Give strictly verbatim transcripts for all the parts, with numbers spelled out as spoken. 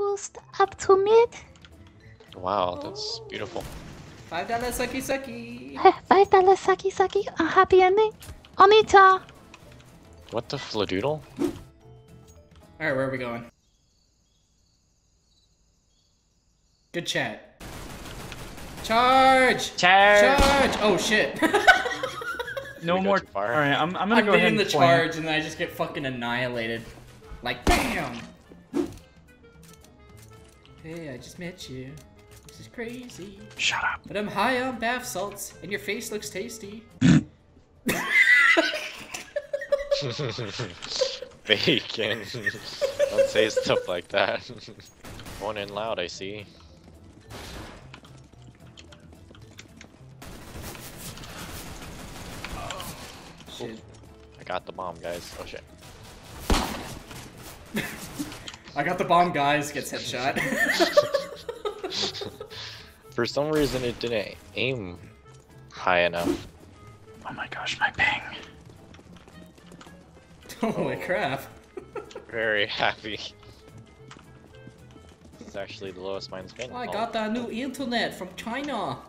boost up to mid. Wow, that's beautiful. Five dollar sucky sucky. Five dollar sucky sucky. A happy ending. Onita. What the fladoodle? Alright, where are we going? Good chat. Charge! Charge! Charge! Oh shit. No go more. Alright, I'm, I'm gonna I go ahead and the play. Charge and then I just get fucking annihilated. Like, BAM! Hey, I just met you. This is crazy. Shut up. But I'm high on bath salts and your face looks tasty. Bacon. Don't say stuff like that. One in loud, I see. Shit. I got the bomb, guys. Oh shit. I got the bomb, guys. Gets headshot. For some reason, it didn't aim high enough. Oh my gosh, my ping. Holy oh. crap. Very happy. It's actually the lowest mine's been. I got that new internet from China. Oh,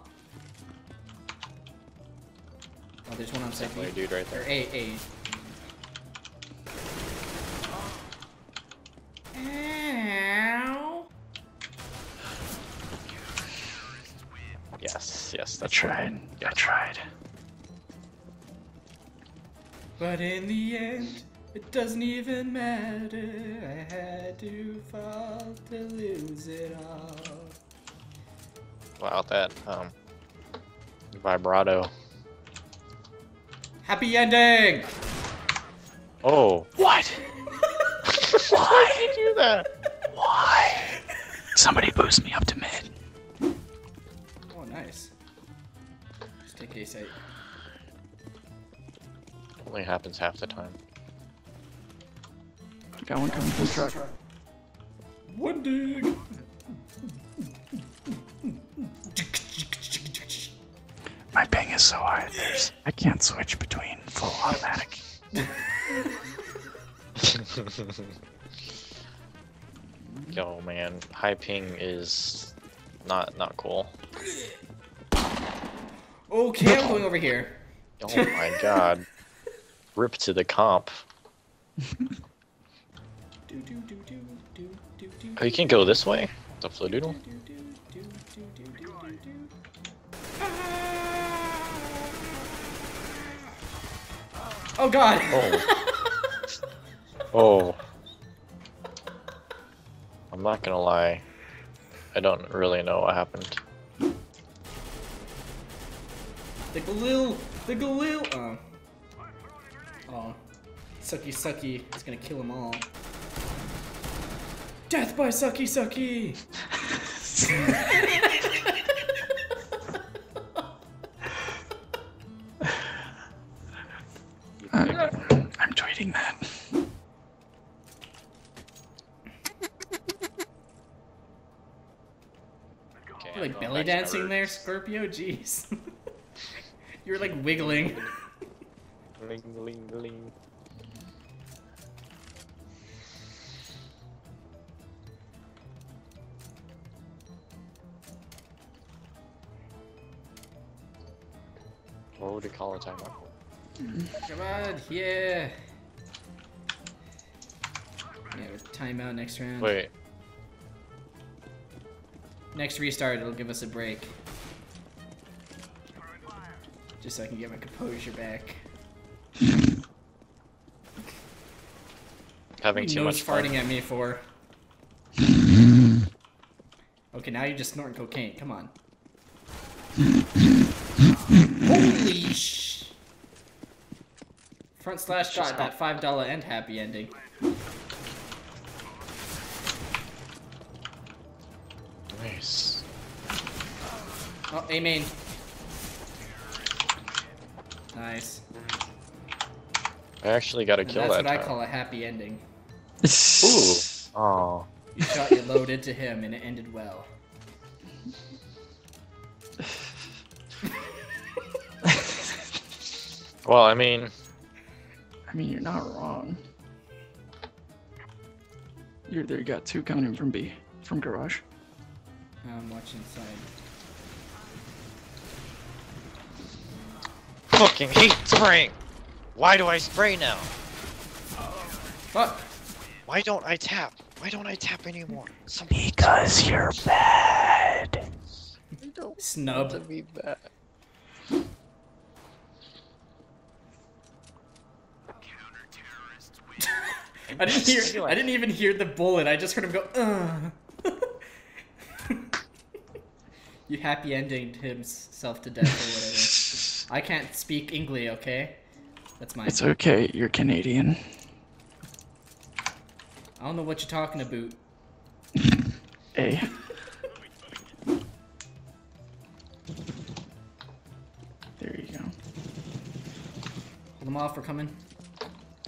there's one on site. There's a dude right there. Or A, A. Ow. Yes, yes, that's I tried. One. I tried. But in the end, it doesn't even matter, I had to fall to lose it all. Wow, that um, vibrato. Happy ending! Oh. What? Why did you do that? Why? Somebody boost me up to mid. Oh, nice. Just take a sec. Only happens half the time. Got one coming from the truck. One dig! My ping is so high, there's... I can't switch between full automatic. Yo man, high ping is not not cool. Okay, I'm going over here. Oh my god. Rip to the comp. Oh, you can go this way? The fladoodle? Oh god! Oh. Oh. I'm not gonna lie. I don't really know what happened. The Galil! The Galil! Oh. Oh. Sucky Sucky is gonna kill them all. Death by Sucky Sucky! I'm, I'm tweeting that. Okay, you're like belly dancing there, Scorpio? Jeez. You're like wiggling. Ling, ling, ling. What would you call a timeout? Come on, yeah! Yeah, timeout next round. Wait. Next restart, it'll give us a break. Just so I can get my composure back. Having too much fun. Farting at me for. Okay, now you're just snorting cocaine. Come on. Holy sh! Front slash got that five dollar and happy ending. Nice. Oh, A main. Nice. I actually got to kill that. That's what time. I call a happy ending. Ooh. Oh. You shot your load into him and it ended well. Well, I mean, I mean, you're not wrong. You're there. You got two coming in from B. From garage. I'm watching inside. Fucking heat spraying! Why do I spray now? Fuck! Why don't I tap? Why don't I tap anymore? Some because you're bad! You don't snub to be bad. I didn't hear. I didn't even hear the bullet. I just heard him go. Ugh. You happy ending himself to death or whatever. I can't speak English, okay? That's mine. It's okay. You're Canadian. I don't know what you're talking about. Hey. There you go. Hold them off. We're coming.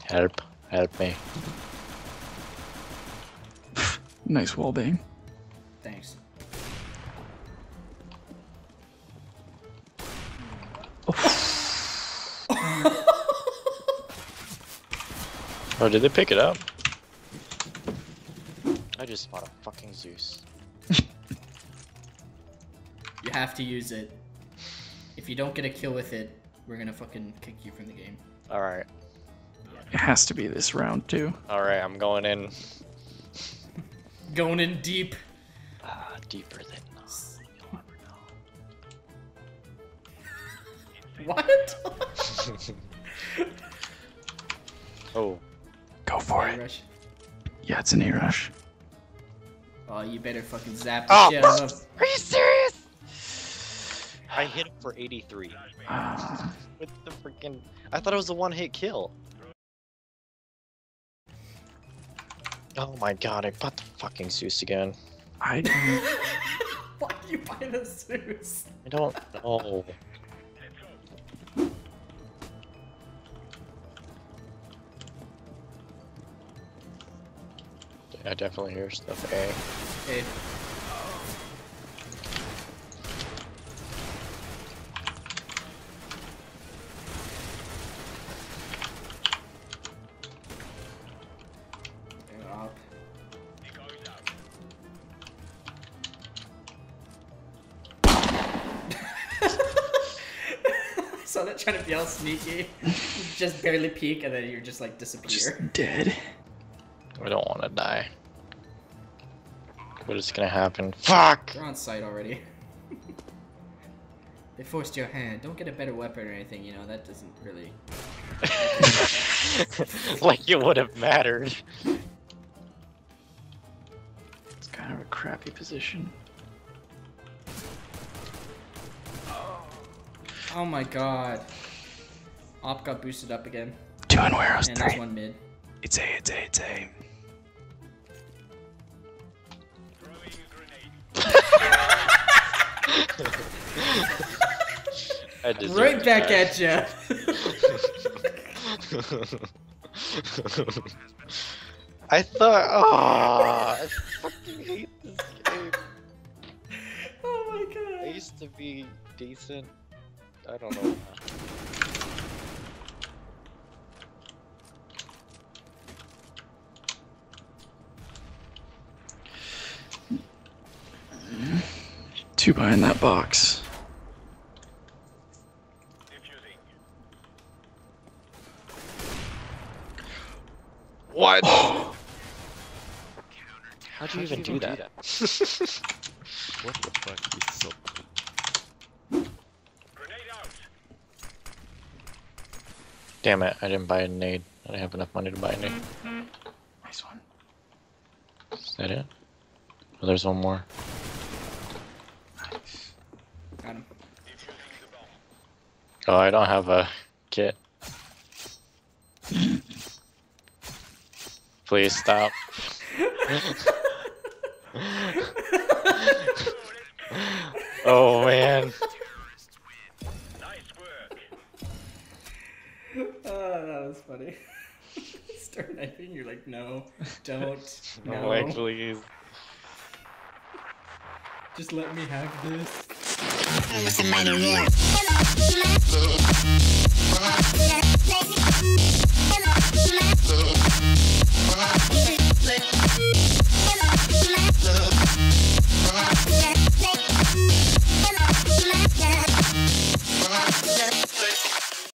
Help. Help me. Nice wall bang. Thanks. Oh. Oh, did they pick it up? I just bought a fucking Zeus. You have to use it. If you don't get a kill with it, we're gonna fucking kick you from the game. Alright. It has to be this round, too. Alright, I'm going in. Going in deep. Ah, uh, deeper than us. You'll never know. What? Oh. Go for it. Rush? Yeah, it's an A-rush. Oh, you better fucking zap the oh, shit out of him. Are you serious? I hit him for eighty-three. Uh, With the freaking... I thought it was a one-hit kill. Oh my god, I bought the fucking Zeus again. I didn't. Why do you buy the Zeus? I don't know. Yeah, I definitely hear stuff A. A. So they're trying to be all sneaky, just barely peek, and then you're just like disappear. Just dead. We don't want to die. What is gonna happen? Fuck! You're on site already. They forced your hand. Don't get a better weapon or anything. You know that doesn't really. Like it would have mattered. It's kind of a crappy position. Oh my god. Op got boosted up again. Two and warehouse three. And there's one mid. It's A, it's A, it's A. Throwing a grenade. I deserve right back at ya. I thought, oh, I fucking hate this game. Oh my god. I used to be decent. I don't know. Two behind that box. What? Oh. How do you even do that? What the fuck is up? Damn it, I didn't buy a nade. I didn't have enough money to buy a nade. Nice one. Is that it? Oh, there's one more. Nice. Got him. Oh, I don't have a kit. Please stop. Oh, man. Funny. Start knifing, you're like, no, don't, no. No, like, please. Just let me have this.